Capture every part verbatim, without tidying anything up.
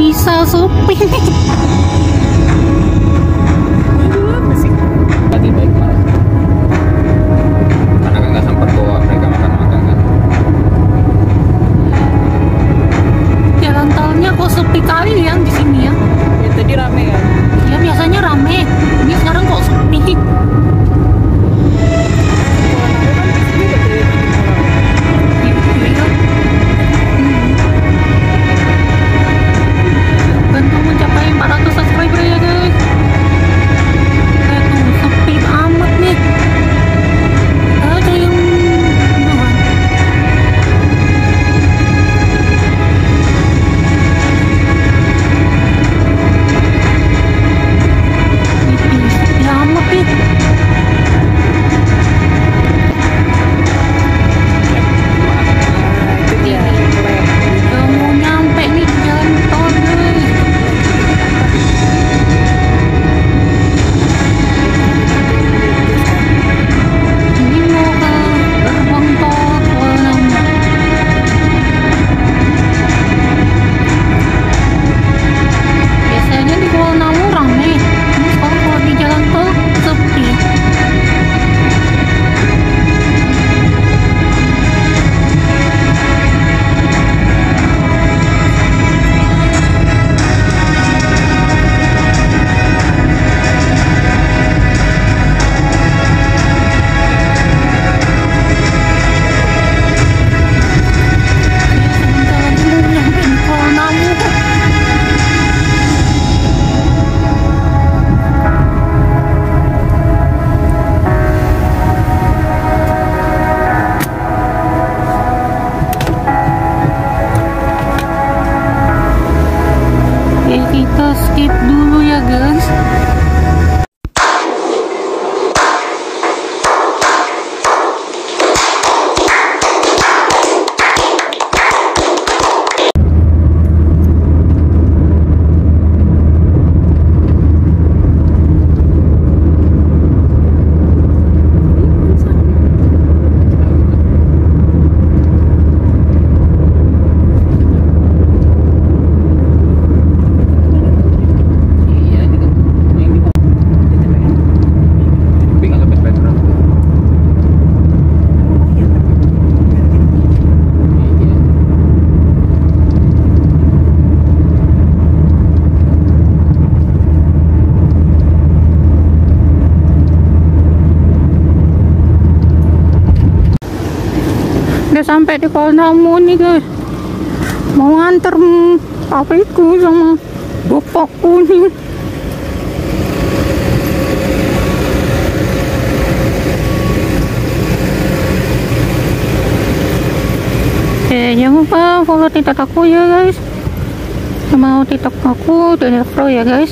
bisa supir. Sampai di Kualanamu nih guys, mau nganter papiku sama bapakku nih. Oke, jangan lupa follow TikTok aku ya guys, sama TikTok aku dari Pro ya guys.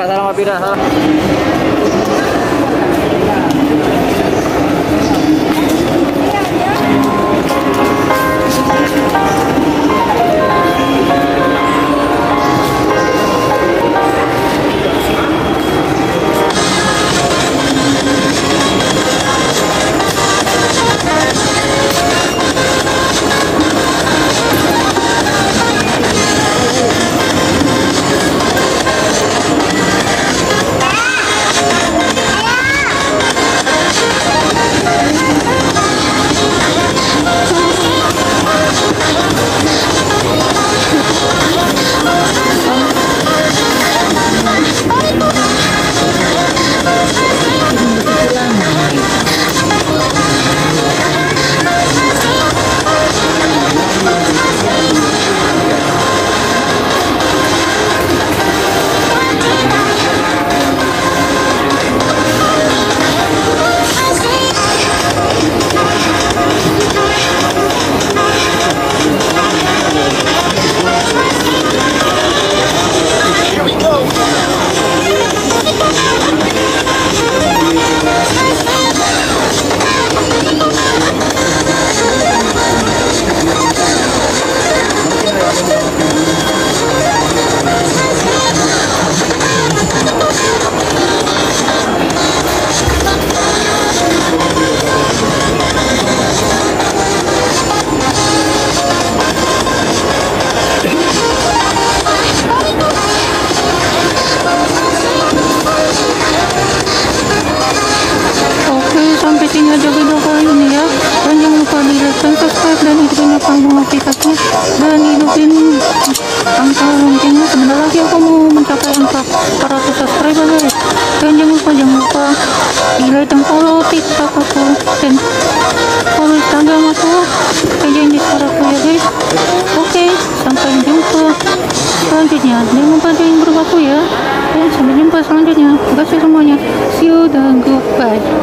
Pak, salam Pak Pira, salam. Dan hidupin angka loncengnya sebentar lagi aku mau mencapai angka empat ratus subscriber guys. Dan jangan lupa jangan lupa like dan follow TikTok aku dan follow Instagram aku, kayak di sekarang aku ya guys. Oke, sampai jumpa selanjutnya, jangan lupa join grup aku ya, dan sampai jumpa selanjutnya. Terima kasih semuanya, see you dan goodbye.